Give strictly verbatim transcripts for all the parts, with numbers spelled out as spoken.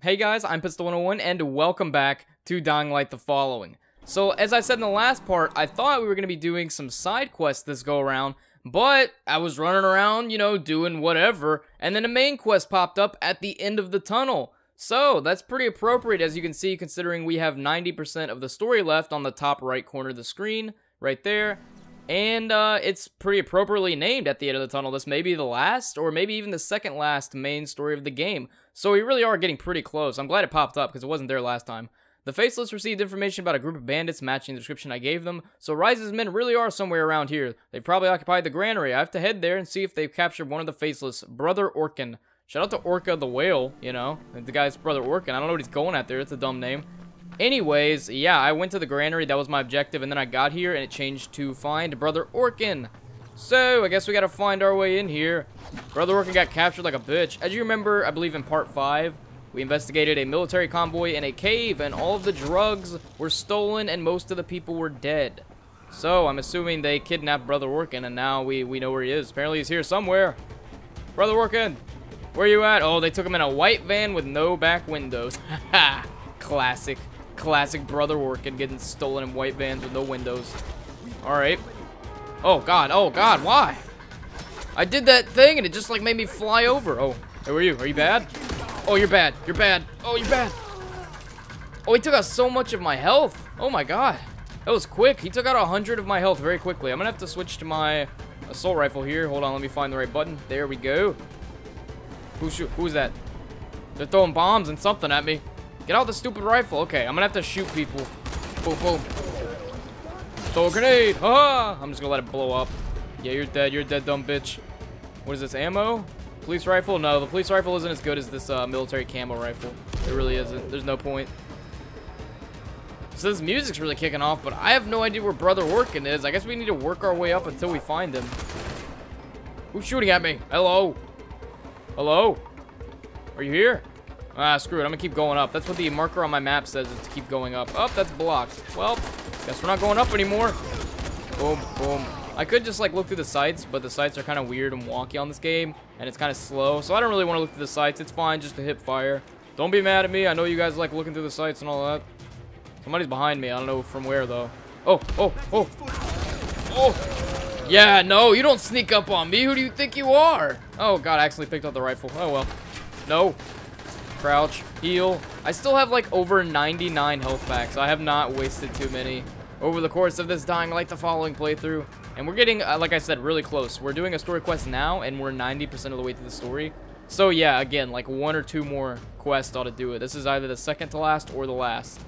Hey guys, I'm Pistol one oh one and welcome back to Dying Light the Following. So as I said in the last part, I thought we were going to be doing some side quests this go around, but I was running around, you know, doing whatever, and then a main quest popped up at the end of the tunnel. So that's pretty appropriate, as you can see, considering we have ninety percent of the story left on the top right corner of the screen, right there. And uh, it's pretty appropriately named at the end of the tunnel. This may be the last, or maybe even the second last main story of the game. So we really are getting pretty close. I'm glad it popped up because it wasn't there last time. The Faceless received information about a group of bandits matching the description I gave them, so Rise's men really are somewhere around here. They probably occupied the granary. I have to head there and see if they've captured one of the Faceless, Brother Orkin. Shout out to Orca the Whale, you know. The guy's Brother Orkin. I don't know what he's going at there. It's a dumb name. Anyways, yeah, I went to the granary. That was my objective, and then I got here, and it changed to find Brother Orkin. So, I guess we gotta find our way in here. Brother Orkin got captured like a bitch. As you remember, I believe in part five, we investigated a military convoy in a cave, and all of the drugs were stolen, and most of the people were dead. So, I'm assuming they kidnapped Brother Orkin, and now we, we know where he is. Apparently, he's here somewhere. Brother Orkin, where you at? Oh, they took him in a white van with no back windows. Ha ha! Classic. Classic Brother Orkin getting stolen in white vans with no windows. Alright. Oh god, oh god, why? I did that thing and it just like made me fly over. Oh, who are you? Are you bad? Oh, you're bad. You're bad. Oh, you're bad. Oh, he took out so much of my health. Oh my god. That was quick. He took out one hundred of my health very quickly. I'm gonna have to switch to my assault rifle here. Hold on, let me find the right button. There we go. Who's, who's that? They're throwing bombs and something at me. Get out the stupid rifle. Okay, I'm gonna have to shoot people. Boom, boom. Throw a grenade. Ah! I'm just gonna let it blow up. Yeah, you're dead. You're dead, dumb bitch. What is this, ammo? Police rifle? No, the police rifle isn't as good as this uh, military camo rifle. It really isn't. There's no point. So this music's really kicking off, but I have no idea where Brother Orkin is. I guess we need to work our way up until we find him. Who's shooting at me? Hello? Hello? Are you here? Ah, screw it. I'm gonna keep going up. That's what the marker on my map says, is to keep going up. Oh, that's blocked. Well, guess we're not going up anymore. Boom, boom. I could just, like, look through the sights, but the sights are kind of weird and wonky on this game, and it's kind of slow, so I don't really want to look through the sights. It's fine just to hip fire. Don't be mad at me. I know you guys like looking through the sights and all that. Somebody's behind me. I don't know from where, though. Oh, oh, oh. Oh. Yeah, no, you don't sneak up on me. Who do you think you are? Oh, God, I actually picked up the rifle. Oh, well. No. Crouch, heal. I still have like over ninety-nine health packs. I have not wasted too many over the course of this Dying Light the Following playthrough. And we're getting, uh, like I said, really close. We're doing a story quest now, and we're ninety percent of the way through the story. So yeah, again, like one or two more quests ought to do it. This is either the second to last or the last.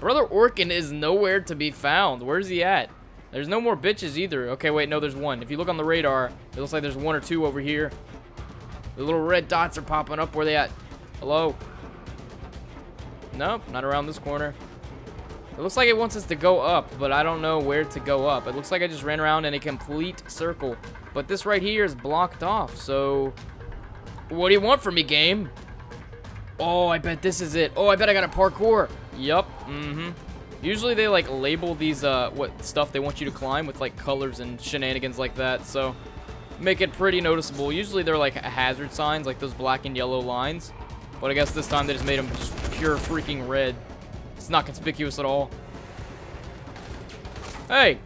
Brother Orkin is nowhere to be found. Where's he at? There's no more bitches either. Okay, wait, no, there's one. If you look on the radar, it looks like there's one or two over here. The little red dots are popping up. Where they at? Hello? Nope, not around this corner. It looks like it wants us to go up, but I don't know where to go up. It looks like I just ran around in a complete circle. But this right here is blocked off, so... What do you want from me, game? Oh, I bet this is it. Oh, I bet I got a parkour. Yup, mm-hmm. Usually they, like, label these, uh, what stuff they want you to climb with, like, colors and shenanigans like that, so... Make it pretty noticeable. Usually they're, like, hazard signs, like those black and yellow lines. But I guess this time they just made him just pure freaking red. It's not conspicuous at all. Hey!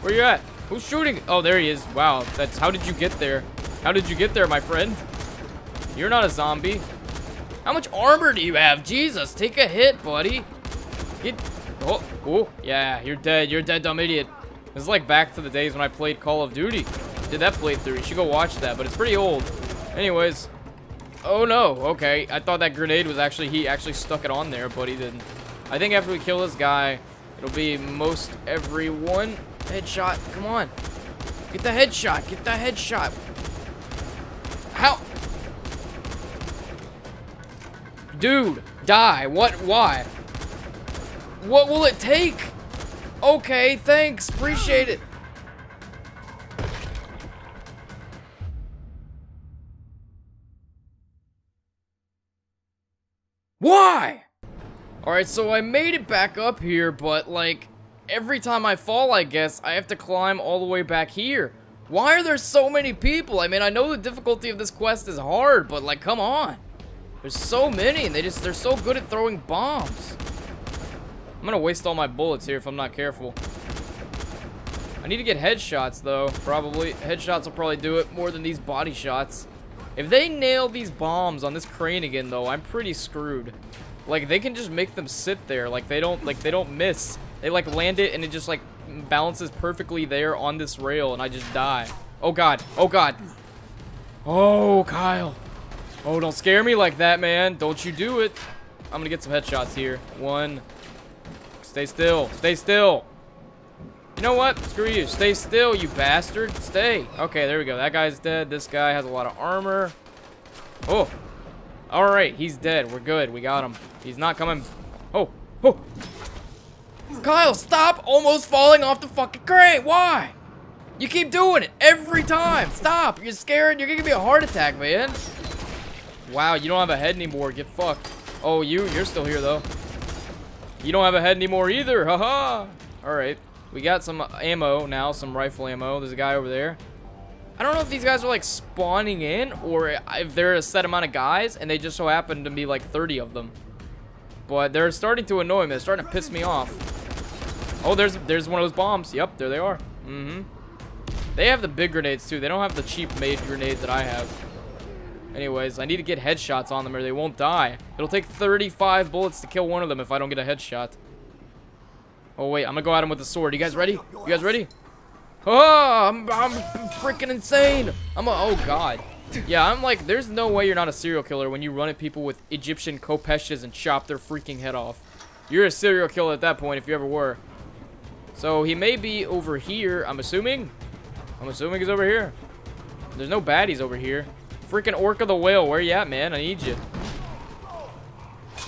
Where you at? Who's shooting? Oh, there he is. Wow. That's how did you get there? How did you get there, my friend? You're not a zombie. How much armor do you have? Jesus, take a hit, buddy. Get... Oh, oh. Yeah, you're dead. You're dead, dumb idiot. This is like back to the days when I played Call of Duty. Did that playthrough. You should go watch that, but it's pretty old. Anyways... Oh no, okay. I thought that grenade was actually, he actually stuck it on there, but he didn't. I think after we kill this guy, it'll be most everyone. Headshot, come on. Get the headshot, get the headshot. How? Dude, die, what, why? What will it take? Okay, thanks, appreciate it. Why? Alright, so I made it back up here, but, like, every time I fall, I guess, I have to climb all the way back here. Why are there so many people? I mean, I know the difficulty of this quest is hard, but, like, come on. There's so many, and they just, they're so good at throwing bombs. I'm gonna waste all my bullets here if I'm not careful. I need to get headshots, though, probably. Headshots will probably do it more than these body shots. If they nail these bombs on this crane again, though, I'm pretty screwed. Like, they can just make them sit there. Like, they don't, like, they don't miss. They, like, land it, and it just, like, balances perfectly there on this rail, and I just die. Oh, God. Oh, God. Oh, Kyle. Oh, don't scare me like that, man. Don't you do it. I'm gonna get some headshots here. One. Stay still. Stay still. You know what? Screw you. Stay still, you bastard. Stay. Okay, there we go. That guy's dead. This guy has a lot of armor. Oh. All right, he's dead. We're good. We got him. He's not coming. Oh. Oh. Kyle, stop almost falling off the fucking crate. Why? You keep doing it every time. Stop. You're scared. You're gonna give me a heart attack, man. Wow, you don't have a head anymore. Get fucked. Oh, you. You're still here, though. You don't have a head anymore either. Haha. All right. We got some ammo now, some rifle ammo. There's a guy over there. I don't know if these guys are, like, spawning in or if they're a set amount of guys and they just so happen to be, like, thirty of them. But they're starting to annoy me. They're starting to piss me off. Oh, there's there's one of those bombs. Yep, there they are. Mm-hmm. They have the big grenades, too. They don't have the cheap-made grenades that I have. Anyways, I need to get headshots on them or they won't die. It'll take thirty-five bullets to kill one of them if I don't get a headshot. Oh, wait, I'm gonna go at him with a sword. You guys ready? You guys ready? Oh, I'm, I'm freaking insane. I'm a, oh, God. Yeah, I'm like, there's no way you're not a serial killer when you run at people with Egyptian kopeshes and chop their freaking head off. You're a serial killer at that point, if you ever were. So, he may be over here, I'm assuming. I'm assuming he's over here. There's no baddies over here. Freaking Orca the Whale, where you at, man? I need you.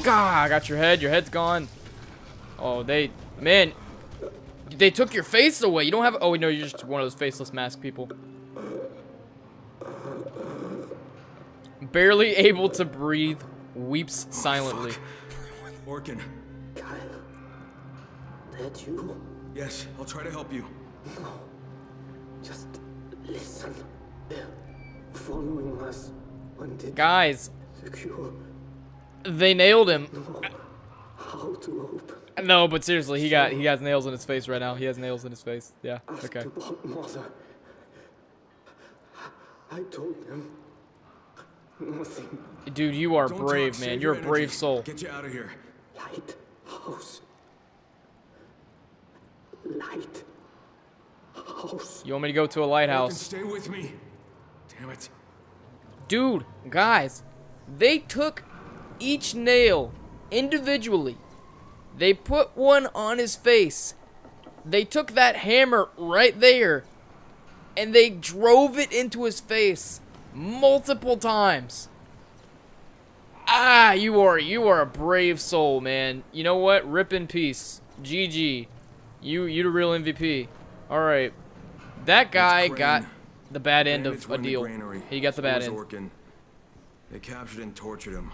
God, I got your head. Your head's gone. Oh, they... Man, they took your face away. You don't have... Oh, no, you're just one of those faceless mask people. Barely able to breathe, weeps silently. Oh, Orkin. Kyle, that you? Yes, I'll try to help you. No, just listen. They're following us. Guys. Secure. They nailed him. No. How to open. No, but seriously, he got he has nails in his face right now. He has nails in his face. Yeah. Okay. I told him nothing. Dude, you are brave, man. You're a brave soul. Get you out of here. Lighthouse. Lighthouse. You want me to go to a lighthouse? Stay with me. Damn it. Dude, guys, they took each nail individually. They put one on his face. They took that hammer right there and they drove it into his face multiple times. Ah, you are you are a brave soul, man. You know what? Rip in peace. G G. You you the real M V P. All right. That guy got the bad end of a deal. He got the bad end. They captured and tortured him.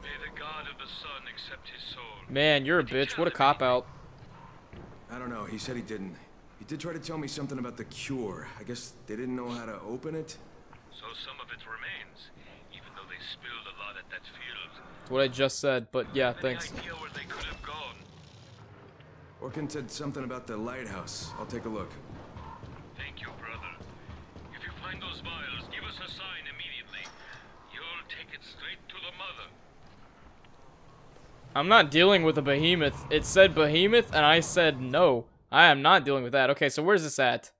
May the God of the sun accept his soul. Man, you're a bitch. What a cop-out. I don't know. He said he didn't. He did try to tell me something about the cure. I guess they didn't know how to open it. So some of it remains, even though they spilled a lot at that field. That's what I just said, but yeah, thanks. Any idea where they could have gone? Orkin said something about the lighthouse. I'll take a look. Thank you, brother. If you find those vials, give us a sign immediately. You'll take it straight to the mother. I'm not dealing with a behemoth. It said behemoth, and I said no. I am not dealing with that. Okay, so where's this at?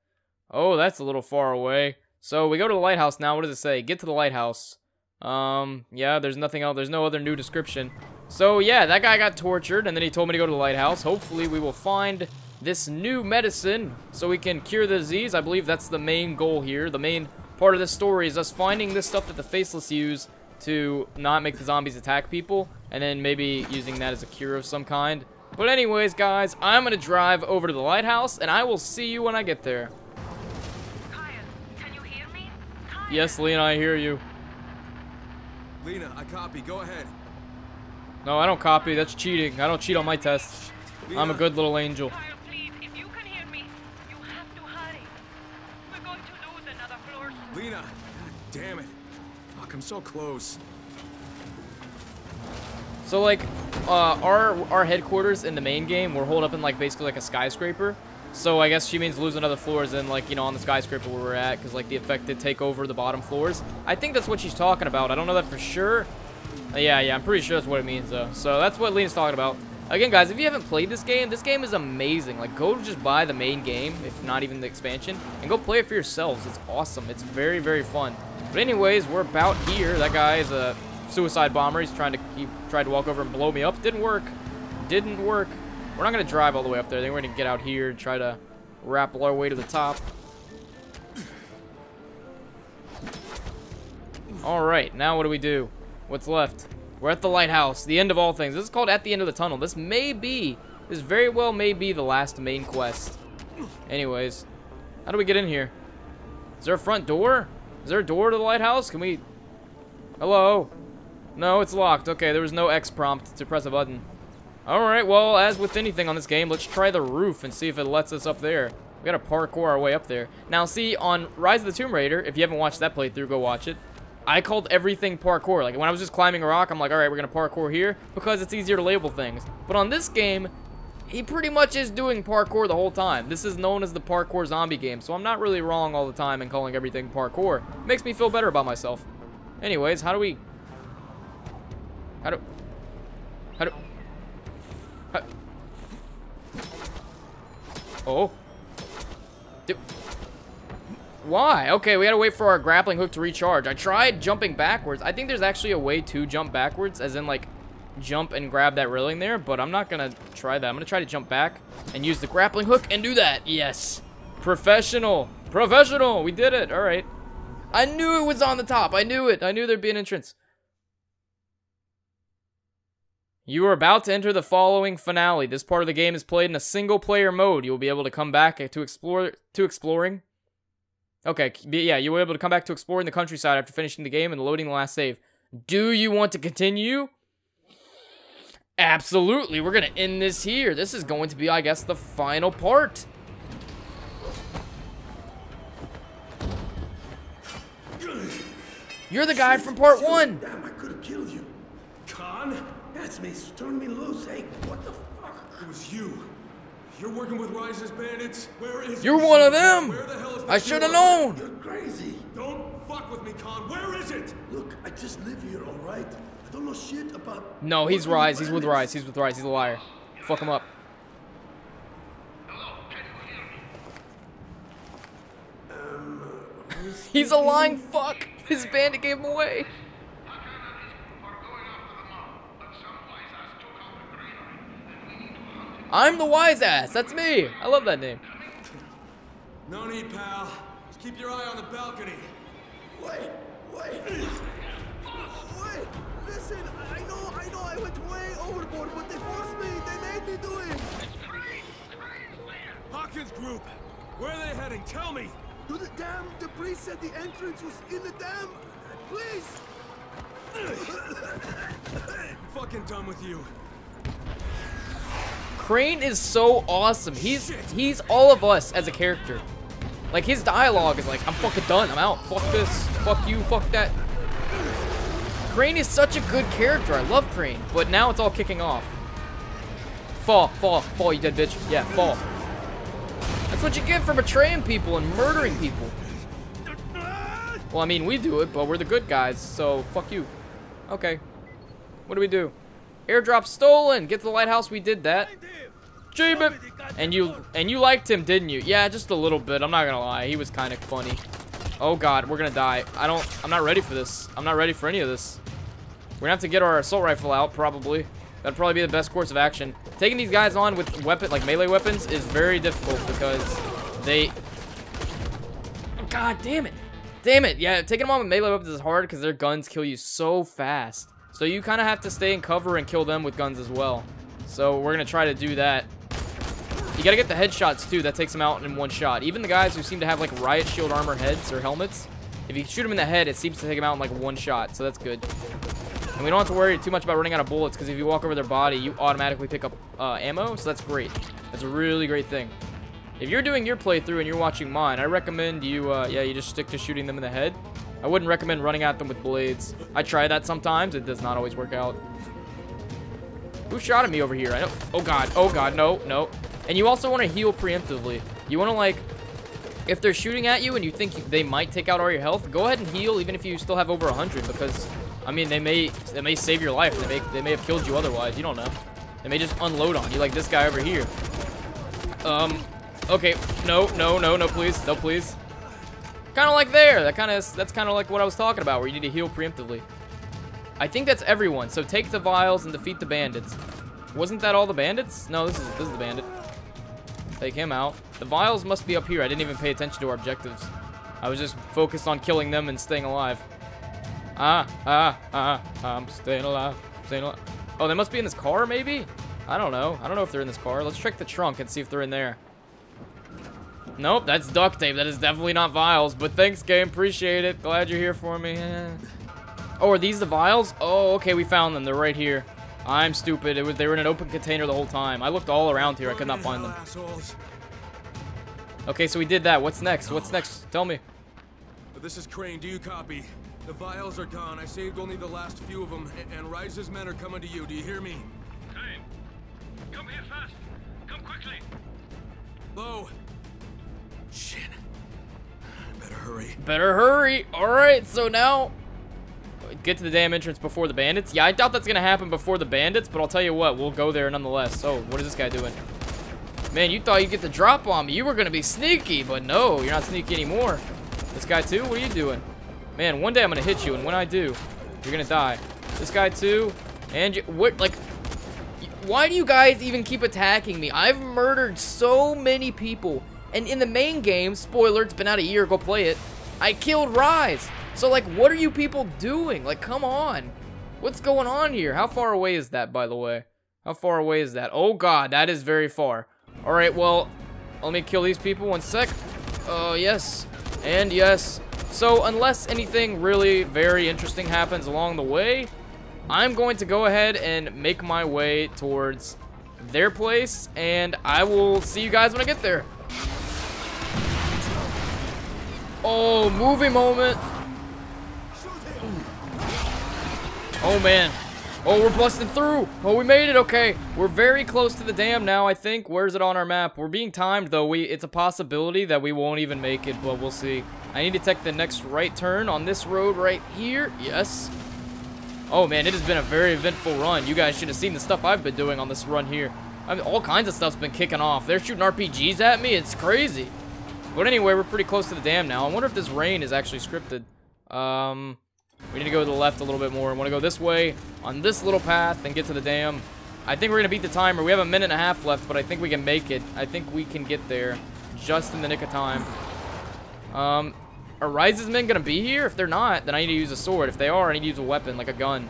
Oh, that's a little far away. So we go to the lighthouse now. What does it say? Get to the lighthouse. Um, yeah, there's nothing else. There's no other new description. So, yeah, that guy got tortured, and then he told me to go to the lighthouse. Hopefully, we will find this new medicine so we can cure the disease. I believe that's the main goal here. The main part of this story is us finding this stuff that the faceless use to not make the zombies attack people, and then maybe using that as a cure of some kind. But anyways, guys, I'm gonna drive over to the lighthouse, and I will see you when I get there. Kyle, can you hear me? Kyle. Yes, Lena, I hear you. Lena, I copy. Go ahead. No, I don't copy. That's cheating. I don't cheat on my tests. Lena. I'm a good little angel. Kyle, please, if you can hear me, you have to hurry. We're going to lose another floor. Lena, damn it. Fuck, I'm so close. So like uh, our our headquarters in the main game were holed up in like basically like a skyscraper. So I guess she means lose another floor as in like, you know, on the skyscraper where we're at, because like the effect did take over the bottom floors. I think that's what she's talking about. I don't know that for sure. Yeah, yeah, I'm pretty sure that's what it means though. So that's what Lena's talking about. Again, guys, if you haven't played this game, this game is amazing. Like, go just buy the main game, if not even the expansion, and go play it for yourselves. It's awesome. It's very, very fun. But anyways, we're about here. That guy is a suicide bomber. He's trying to keep, tried to walk over and blow me up. Didn't work. Didn't work. We're not going to drive all the way up there. Then we're going to get out here and try to rappel our way to the top. All right, now what do we do? What's left? We're at the lighthouse, the end of all things. This is called At the End of the Tunnel. This may be, this very well may be the last main quest. Anyways, how do we get in here? Is there a front door? Is there a door to the lighthouse? Can we... Hello? No, it's locked. Okay, there was no X prompt to press a button. Alright, well, as with anything on this game, let's try the roof and see if it lets us up there. We gotta parkour our way up there. Now, see, on Rise of the Tomb Raider, if you haven't watched that playthrough, go watch it. I called everything parkour. Like, when I was just climbing a rock, I'm like, all right, we're going to parkour here because it's easier to label things. But on this game, he pretty much is doing parkour the whole time. This is known as the parkour zombie game, so I'm not really wrong all the time in calling everything parkour. It makes me feel better about myself. Anyways, how do we... How do... How do... How... Oh. Do... Why? Okay, we gotta wait for our grappling hook to recharge. I tried jumping backwards. I think there's actually a way to jump backwards, as in like jump and grab that railing there, but I'm not gonna try that. I'm gonna try to jump back and use the grappling hook and do that. Yes. Professional. Professional. We did it. All right. I knew it was on the top. I knew it. I knew there'd be an entrance. You are about to enter the following finale. This part of the game is played in a single player mode. You will be able to come back to explore to exploring. Okay, yeah, you were able to come back to exploring the countryside after finishing the game and loading the last save. Do you want to continue? Absolutely, we're going to end this here. This is going to be, I guess, the final part. You're the guy from part one. Damn, I could have killed you. Khan? That's me. Turn me loose. Hey, what the fuck? It was you. You're working with Rise's bandits. Where is You're it? One of them! Where the hell is I should have known! You're crazy! Don't fuck with me, Khan. Where is it? Look, I just live here, alright? I don't know shit about... No, he's Rise. He's with Rise. He's with Rise. He's a liar. Fuck him up. Hello, can you hear me? Um, he's a lying fuck! His bandit gave him away! I'm the wise ass. That's me. I love that name. No need, pal. Just keep your eye on the balcony. Wait, wait, wait. Listen, I know, I know, I went way overboard, but they forced me. They made me do it. It's crazy, crazy land. Hawkins group. Where are they heading? Tell me. To the dam. The priest said the entrance was in the dam. Please. Fucking done with you. Crane is so awesome. He's he's all of us as a character. Like, his dialogue is like, I'm fucking done. I'm out. Fuck this. Fuck you. Fuck that. Crane is such a good character. I love Crane. But now it's all kicking off. Fall. Fall. Fall, you dead bitch. Yeah, fall. That's what you get for betraying people and murdering people. Well, I mean, we do it, but we're the good guys, so fuck you. Okay. What do we do? Airdrop stolen. Get to the lighthouse. We did that. Achievement. And you and you liked him, didn't you? Yeah, just a little bit. I'm not gonna lie. He was kind of funny. Oh God, we're gonna die. I don't. I'm not ready for this. I'm not ready for any of this. We're gonna have to get our assault rifle out probably. That'd probably be the best course of action. Taking these guys on with weapon like melee weapons is very difficult because they. Oh, God damn it. Damn it. Yeah, taking them on with melee weapons is hard because their guns kill you so fast. So you kind of have to stay in cover and kill them with guns as well. So we're going to try to do that. You got to get the headshots too. That takes them out in one shot. Even the guys who seem to have like riot shield armor heads or helmets, if you shoot them in the head, it seems to take them out in like one shot. So that's good. And we don't have to worry too much about running out of bullets because if you walk over their body, you automatically pick up uh, ammo. So that's great. That's a really great thing. If you're doing your playthrough and you're watching mine, I recommend you, uh, yeah, you just stick to shooting them in the head. I wouldn't recommend running at them with blades. I try that sometimes. It does not always work out. Who shot at me over here? I know. Oh god. Oh god. No. No. And you also want to heal preemptively. You want to, like, if they're shooting at you and you think they might take out all your health, go ahead and heal even if you still have over one hundred, because I mean they may they may save your life. They may they may have killed you otherwise. You don't know. They may just unload on you like this guy over here. Um. Okay. No. No. No. No. Please. No. Please. Kind of like there. That kind of that's kind of like what I was talking about, where you need to heal preemptively. I think that's everyone. So take the vials and defeat the bandits. Wasn't that all the bandits? No, this is this is the bandit. Take him out. The vials must be up here. I didn't even pay attention to our objectives. I was just focused on killing them and staying alive. Ah, ah, ah, I'm staying alive, staying alive. Oh, they must be in this car, maybe? I don't know. I don't know if they're in this car. Let's check the trunk and see if they're in there. Nope, that's duct tape. That is definitely not vials, but thanks, game. Appreciate it. Glad you're here for me. Oh, are these the vials? Oh, okay, we found them. They're right here. I'm stupid. It was they were in an open container the whole time. I looked all around here. I could not find them. Okay, so we did that. What's next? What's next? Tell me. This is Crane. Do you copy? The vials are gone. I saved only the last few of them, and Rise's men are coming to you. Do you hear me? Crane, come here fast. Come quickly. Low. Shit. Better hurry. Better hurry. All right, so now... get to the damn entrance before the bandits. Yeah, I doubt that's gonna happen before the bandits, but I'll tell you what, we'll go there nonetheless. So, what is this guy doing? Man, you thought you'd get the drop on me. You were gonna be sneaky, but no, you're not sneaky anymore. This guy too? What are you doing? Man, one day I'm gonna hit you, and when I do, you're gonna die. This guy too, and you, what, like, why do you guys even keep attacking me? I've murdered so many people, and in the main game, spoiler, it's been out a year, go play it, I killed Rais. So, like, what are you people doing? Like, come on. What's going on here? How far away is that, by the way? How far away is that? Oh, God, that is very far. All right, well, let me kill these people one sec. Oh, uh, yes, and yes. So, unless anything really very interesting happens along the way, I'm going to go ahead and make my way towards their place, and I will see you guys when I get there. Oh, movie moment. Oh, man. Oh, we're busting through. Oh, we made it. Okay. We're very close to the dam now, I think. Where's it on our map? We're being timed, though. We It's a possibility that we won't even make it, but we'll see. I need to take the next right turn on this road right here. Yes. Oh, man. It has been a very eventful run. You guys should have seen the stuff I've been doing on this run here. I mean, all kinds of stuff's been kicking off. They're shooting R P Gs at me. It's crazy. But anyway, we're pretty close to the dam now. I wonder if this rain is actually scripted. Um... We need to go to the left a little bit more. I want to go this way on this little path and get to the dam. I think we're going to beat the timer. We have a minute and a half left, but I think we can make it. I think we can get there just in the nick of time. Um, are Rise's men going to be here? If they're not, then I need to use a sword. If they are, I need to use a weapon, like a gun.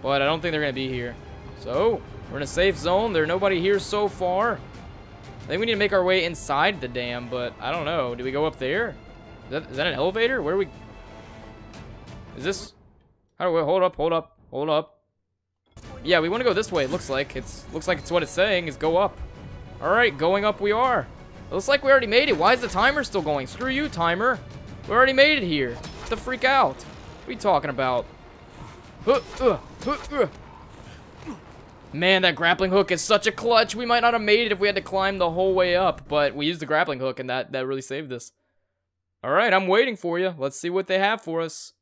But I don't think they're going to be here. So, we're in a safe zone. There's nobody here so far. I think we need to make our way inside the dam, but I don't know. Do we go up there? Is that, is that an elevator? Where do we... Is this... How do we... Hold up, hold up, hold up. Yeah, we want to go this way, it looks like. It's looks like it's what it's saying, is go up. All right, going up we are. It looks like we already made it. Why is the timer still going? Screw you, timer. We already made it here. What the freak out? What are you talking about? Man, that grappling hook is such a clutch. We might not have made it if we had to climb the whole way up, but we used the grappling hook, and that, that really saved us. All right, I'm waiting for you. Let's see what they have for us.